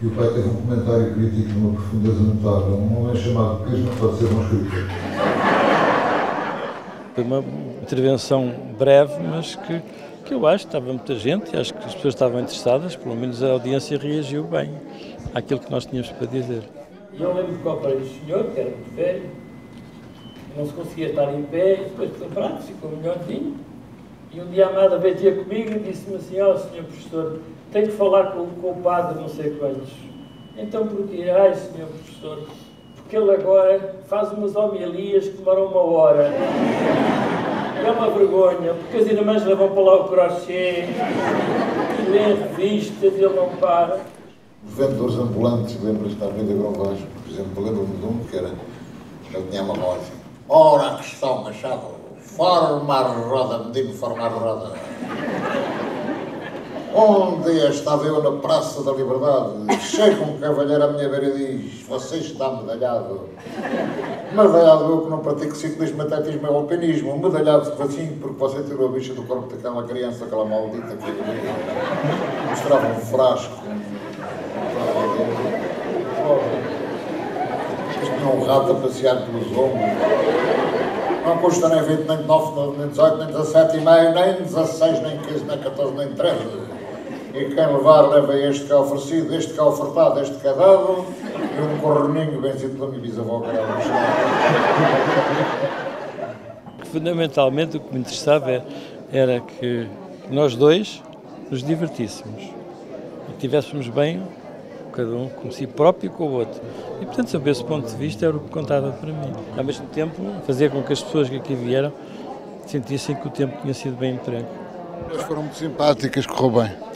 E o pai teve um comentário crítico numa profundeza notável. Um homem chamado Pires não pode ser um escritor. Foi uma intervenção breve, mas que eu acho que estava muita gente, acho que as pessoas estavam interessadas, pelo menos a audiência reagiu bem àquilo que nós tínhamos para dizer. Não lembro de qual foi o senhor, que era muito velho, não se conseguia estar em pé, e depois de temperado, ficou melhorzinho. E um dia a Amada veio comigo e disse-me assim: ó, senhor professor, tenho que falar com o padre não sei quantos. Então porquê? Ai, senhor professor, porque ele agora faz umas homilias que demoram 1 hora. É uma vergonha, porque as irmãs levam para lá o crochê, e lê revistas, ele não para. Vendedores ambulantes, lembras-te da venda Grovajo, por exemplo, lembro-me de um que era, já tinha uma loja. Ora, que está o Machado, formar roda. Um dia estava eu na Praça da Liberdade, chega um cavalheiro à minha beira e diz: você está medalhado. Medalhado eu que não pratico ciclismo, atletismo e alpinismo. Medalhado assim porque você tirou a bicha do corpo daquela criança, aquela maldita que mostrava um frasco. Tinha um rato a passear pelos ombros. Não custa nem 20, nem 19, nem 18, nem 17 e meio, nem 16, nem 15, nem 14, nem 13. E quem levar, leva este que é oferecido, este que é ofertado, este que é dado, e um correninho vencido pela minha bisavó, que era o Machado. Fundamentalmente o que me interessava era que nós dois nos divertíssemos e estivéssemos bem, cada um com si próprio e com o outro. E, portanto, saber esse ponto de vista era o que contava para mim. Ao mesmo tempo, fazer com que as pessoas que aqui vieram sentissem que o tempo tinha sido bem emprego. Elas foram muito simpáticas, correu bem.